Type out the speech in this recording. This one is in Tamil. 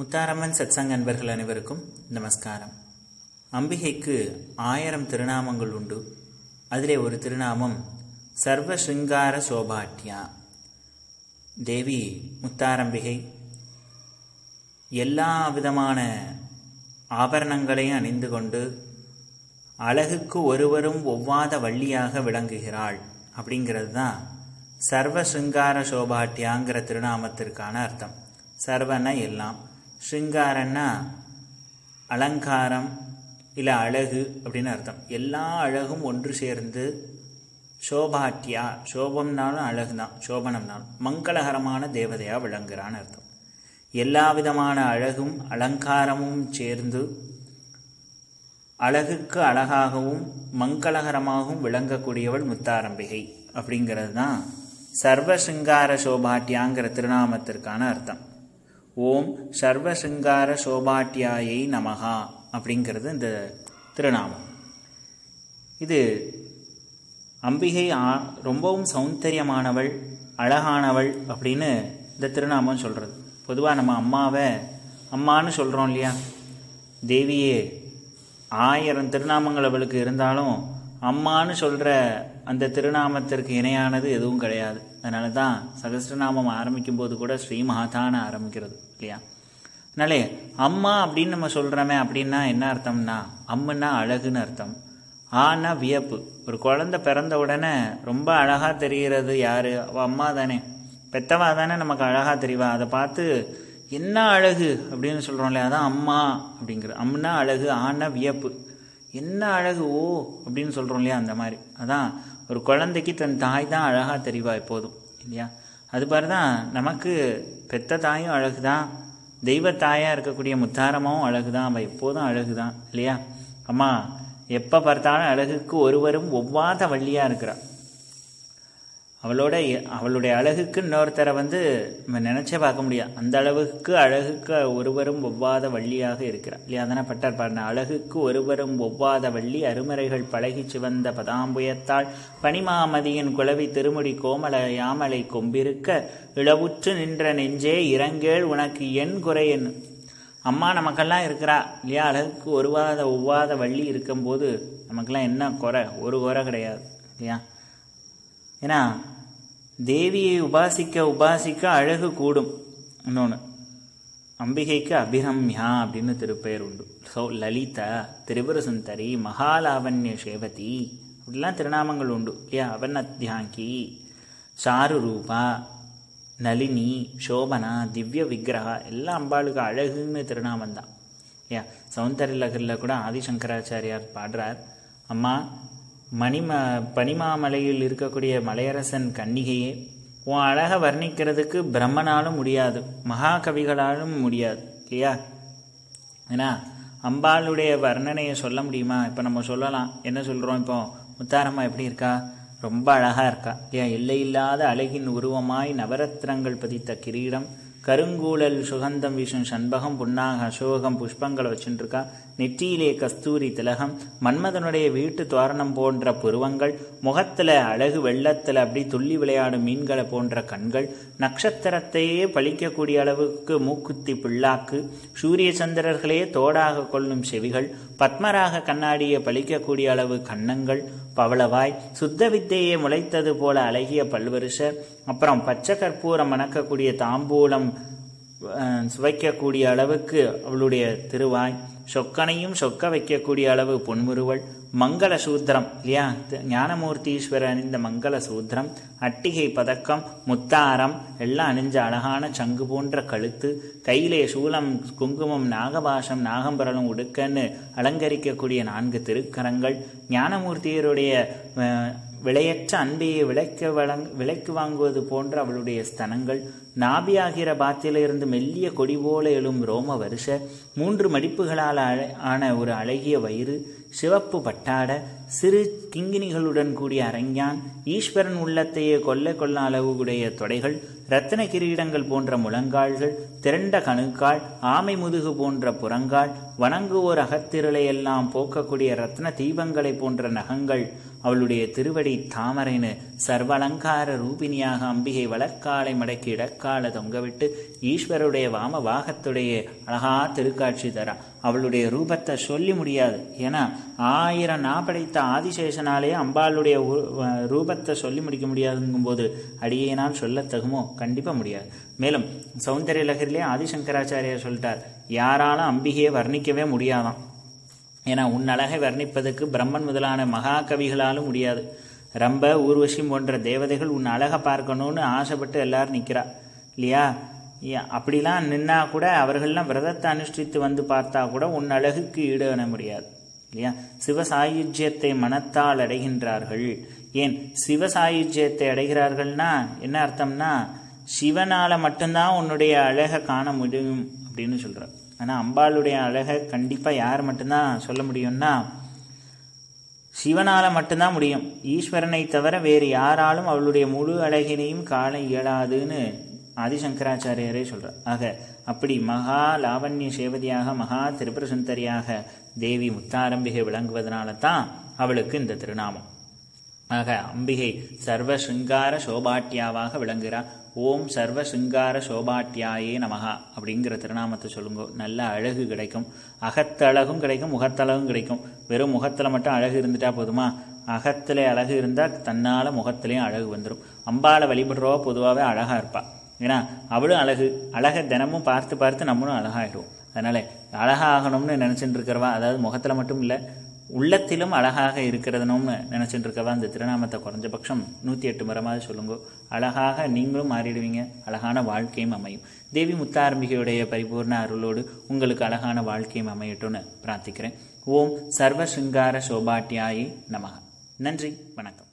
முத்தாரம்மன் சத்சங்க அன்பர்கள் அனைவருக்கும் நமஸ்காரம். அம்பிகைக்கு 1000 திருநாமங்கள் உண்டு. அதிலே ஒரு திருநாமம் சர்வ ஸ்ருங்கார சோபாட்யா. தேவி முத்தாரம்பிகை எல்லா விதமான ஆபரணங்களையும் அணிந்து கொண்டு அழகுக்கு ஒருவரும் ஒவ்வாத வள்ளியாக விளங்குகிறாள். அப்படிங்கிறது தான் சர்வ ஸ்ருங்கார சோபாட்யாங்கிற திருநாமத்திற்கான அர்த்தம். சர்வன எல்லாம், ஸ்ருங்காரன்னா அலங்காரம் இல்லை அழகு அப்படின்னு அர்த்தம். எல்லா அழகும் ஒன்று சேர்ந்து சோபாட்யா, சோபம்னாலும் அழகு தான், சோபனம்னாலும் மங்களகரமான தேவதையாக விளங்குகிறான்னு அர்த்தம். எல்லா விதமான அழகும் அலங்காரமும் சேர்ந்து அழகுக்கு அழகாகவும் மங்களகரமாகவும் விளங்கக்கூடியவள் முத்தாரம்பிகை. அப்படிங்கிறது தான் சர்வஸ்ருங்கார சோபாட்யாங்கிற திருநாமத்திற்கான அர்த்தம். ஓம் சர்வஸ்ருங்கார சோபாட்யாயை நமகா அப்படிங்கிறது இந்த திருநாமம். இது அம்பிகை ரொம்பவும் சௌந்தரியமானவள், அழகானவள் அப்படின்னு இந்த திருநாமம் சொல்கிறது. பொதுவாக நம்ம அம்மாவை அம்மானு சொல்கிறோம் இல்லையா? தேவியே 1000 திருநாமங்கள் அவளுக்கு இருந்தாலும் அம்மானு சொல்கிற அந்த திருநாமத்திற்கு இணையானது எதுவும் கிடையாது. அதனால தான் சகஸ்ரநாமம் ஆரம்பிக்கும் போது கூட ஸ்ரீ மகாதான ஆரம்பிக்கிறது இல்லையா? அதனாலே அம்மா அப்படின்னு நம்ம சொல்கிறோமே அப்படின்னா என்ன அர்த்தம்னா, அம்முன்னா அழகுன்னு அர்த்தம், ஆனா வியப்பு. ஒரு குழந்தை பிறந்த உடனே ரொம்ப அழகாக தெரிகிறது யார்? அவள் அம்மா தானே, பெத்தவா தானே நமக்கு அழகாக தெரிவா. அதை பார்த்து என்ன அழகு அப்படின்னு சொல்கிறோம் இல்லையா? அதான் அம்மா அப்படிங்கிறது. அம்னா அழகு, ஆனா வியப்பு, என்ன அழகு ஓ அப்படின்னு சொல்கிறோம் இல்லையா? அந்த மாதிரி அதான் ஒரு குழந்தைக்கு தன் தாய் தான் அழகாக தெரிவா எப்போதும் இல்லையா? அது பாரு தான் நமக்கு பெத்த தாயும் அழகு தான், தெய்வ தாயாக இருக்கக்கூடிய முத்தாரமாவும் அழகு தான், அவள் எப்போதும் அழகு தான் இல்லையா? அம்மா எப்போ பார்த்தாலும் அழகுக்கு ஒருவரும் ஒவ்வாத வள்ளியாக இருக்கிறாள். அவளுடைய அழகுக்கு இன்னொருத்தரை நம்ம நினச்சே பார்க்க முடியாது. அந்த அளவுக்கு அழகுக்கு ஒருவரும் ஒவ்வாத வள்ளியாக இருக்கிறாள் இல்லையா? அதனை பட்டார் பாருங்க, அழகுக்கு ஒருவரும் ஒவ்வாத வள்ளி அருமறைகள் பழகி சிவந்த பதாம்புயத்தாள் பனிமாமதியின் குலவி திருமுடி கோமல யாமலை கொம்பிருக்க இளவுற்று நின்ற நெஞ்சே இறங்கேள் உனக்கு என் குறை என். அம்மா நமக்கெல்லாம் இருக்கிறா இல்லையா? அழகுக்கு ஒவ்வாத வள்ளி இருக்கும்போது நமக்கெல்லாம் என்ன குறை? ஒரு குறை கிடையாது இல்லையா? ஏன்னா தேவியை உபாசிக்க உபாசிக்க அழகு கூடும். இன்னொன்று, அம்பிகைக்கு அபிரம்யா அப்படின்னு திருப்பெயர் உண்டு. ஸோ லலிதா, திரிபுர சுந்தரி, மகாலாவண்ய சேவதி அப்படிலாம் திருநாமங்கள் உண்டு இல்லையா? அவன்னத்யாங்கி, சாரு ரூபா, நளினி, சோபனா, திவ்ய விக்கிரகா எல்லாம் அம்பாளுக்கு அழகுன்னு திருநாமம் தான் இல்லையா? சௌந்தரிய லகரில் கூட ஆதிசங்கராச்சாரியார் பாடுறார், அம்மா பனிமாமலையில் இருக்கக்கூடிய மலையரசன் கன்னிகையே, உன் அழகை வர்ணிக்கிறதுக்கு பிரம்மனாலும் முடியாது, மகாகவிகளாலும் முடியாது இல்லையா? ஏன்னா அம்பாளுடைய வர்ணனையை சொல்ல முடியுமா? இப்போ நம்ம சொல்லலாம், என்ன சொல்கிறோம்? இப்போ முத்தாரம்மா எப்படி இருக்கா? ரொம்ப அழகாக இருக்கா இல்லையா? எல்லையில்லாத அழகின் உருவமாய் நவரத்னங்கள் பதித்த கிரீடம், கருங்கூழல் சுகந்தம் வீசும் சண்பகம், புன்னாக அசோகம் புஷ்பங்களை வச்சுட்டுருக்கா, நெற்றியிலே கஸ்தூரி திலகம், மன்மதனுடைய வீட்டு தோரணம் போன்ற புருவங்கள், முகத்தில் அழகு வெள்ளத்தில் அப்படி துள்ளி விளையாடும் மீன்களை போன்ற கண்கள், நட்சத்திரத்தையே பழிக்கக்கூடிய அளவுக்கு மூக்குத்தி பிள்ளாக்கு, சூரிய சந்திரர்களே தோடாக கொள்ளும் செவிகள், பத்மராக கண்ணாடியை பழிக்கக்கூடிய அளவு கன்னங்கள், பவளவாய், சுத்த வித்தையே முளைத்தது போல அழகிய பல்வரிசை, அப்புறம் பச்சை கற்பூரம் மணக்கக்கூடிய தாம்பூலம் சுவைக்கக்கூடிய அளவுக்கு அவளுடைய திருவாய், சொக்கனையும் சொக்க வைக்கக்கூடிய அளவு பொன்முறுவல், மங்கள சூத்திரம் இல்லையா? ஞானமூர்த்தீஸ்வரர் அணிந்த மங்கள சூத்திரம், அட்டிகை பதக்கம், முத்தாரம் எல்லாம் அணிஞ்ச அழகான சங்கு போன்ற கழுத்து, கையிலே சூலம், குங்குமம், நாகபாசம், நாகம்பரலும் உடுக்கன்னு அலங்கரிக்கக்கூடிய 4 திருக்கரங்கள், ஞானமூர்த்தியருடைய விலையற்ற அன்பையை விலைக்கு வாங்குவது போன்ற அவளுடைய ஸ்தனங்கள், நாபியாகிற பாத்திலிருந்து மெல்லிய கொடி போல எழும் ரோம வருஷ, 3 மடிப்புகளால் ஆன ஒரு அழகிய வயிறு, சிவப்பு பட்டாட, சிறு கிங்கினிகளுடன் கூடிய அரங்கான், ஈஸ்வரன் உள்ளத்தையே கொள்ள அளவுடைய தொடைகள், இரத்தின கிரீடங்கள் போன்ற முழங்கால்கள், திரண்ட கணுக்கால், ஆமை முதுகு போன்ற புறங்கால், வணங்குவோர் அகத்திருளையெல்லாம் போக்கக்கூடிய இரத்ன தீபங்களை போன்ற நகங்கள், அவளுடைய திருவடி தாமரைனு சர்வலங்கார ரூபினியாக அம்பிகை வளர்காலை மடக்கி இடக்கால தொங்கவிட்டு ஈஸ்வருடைய வாம வாகத்துடைய அழகா திருக்காட்சி தரா. அவளுடைய ரூபத்தை சொல்லி முடியாது. ஏன்னா 1000 நாப்படைத்த ஆதிசேஷனாலே அம்பாளுடைய ரூபத்தை சொல்லி முடிக்க முடியாதுங்கும்போது அடியேனால் சொல்ல தகுமோ? கண்டிப்பா முடியாது. மேலும் சௌந்தரிய லகரிலே ஆதிசங்கராச்சாரியார் சொல்லிட்டார், யாராலும் அம்பிகையை வர்ணிக்கவே முடியாதான். ஏன்னா உன் அழகை வர்ணிப்பதற்கு பிரம்மன் முதலான மகாகவிகளாலும் முடியாது. ரொம்ப ஊர்வசி போன்ற தேவதைகள் உன் அழகை பார்க்கணும்னு ஆசைப்பட்டு எல்லாரும் நிற்கிறா இல்லையா? அப்படிலாம் நின்னா கூட அவர்கள்லாம் விரதத்தை அனுஷ்டித்து வந்து பார்த்தா கூட உன் அழகுக்கு ஈடு என முடியாது இல்லையா? சிவசாயுஜ்யத்தை மனத்தால் அடைகின்றார்கள். ஏன் சிவசாயுஜ்யத்தை அடைகிறார்கள்னா என்ன அர்த்தம்னா, சிவனால மட்டும்தான் உன்னுடைய அழகை காண முடியும் அப்படின்னு சொல்றார். ஆனால் அம்பாளுடைய அழகை கண்டிப்பாக யார் மட்டும்தான் சொல்ல முடியும்னா, சிவனால் மட்டும்தான் முடியும். ஈஸ்வரனை தவிர வேறு யாராலும் அவளுடைய முழு அழகினையும் காண இயலாதுன்னு ஆதிசங்கராச்சாரியரே சொல்கிறார். ஆக அப்படி மகா லாவண்ய சேவதியாக மகா திரிபுர சுந்தரியாக தேவி முத்தாரம்பிகை விளங்குவதனால தான் அவளுக்கு இந்த திருநாமம். ஆக அம்பிகை சர்வசிருங்கார சோபாட்டியாவாக விளங்குகிறார். ஓம் சர்வ சிங்கார சோபாட்டியாயே நமகா அப்படிங்கிற திருநாமத்தை சொல்லுங்க, நல்ல அழகு கிடைக்கும். அகத்தழகும் கிடைக்கும், முகத்தழகும் கிடைக்கும். வெறும் முகத்தில் மட்டும் அழகு இருந்துட்டா போதுமா? அகத்தில் அழகு இருந்தால் தன்னால் முகத்திலையும் அழகு வந்துடும். அம்பாவை வழிபடுறவா பொதுவாகவே அழகாக இருப்பாள். ஏன்னா அவளும் அழகு அழகை தினமும் பார்த்து பார்த்து நம்மளும் அழகாகிடுவோம். அதனால் அழகாகணும்னு நினச்சிட்டு இருக்கிறவா, அதாவது முகத்தில் மட்டும் இல்லை உள்ளத்திலும் அழகாக இருக்கிறதுனோம்னு நினச்சிட்டு இருக்கவா, இந்த திருநாமத்தை குறைஞ்சபட்சம் 108 முறைமாவது சொல்லுங்கோ. அழகாக நீங்களும் மாறிடுவீங்க, அழகான வாழ்க்கையும் அமையும். தேவி முத்தாரம்பிகையுடைய பரிபூர்ண அருளோடு உங்களுக்கு அழகான வாழ்க்கையும் அமையட்டும்னு பிரார்த்திக்கிறேன். ஓம் சர்வ சிங்கார சோபாட்டியாயி நமக. நன்றி, வணக்கம்.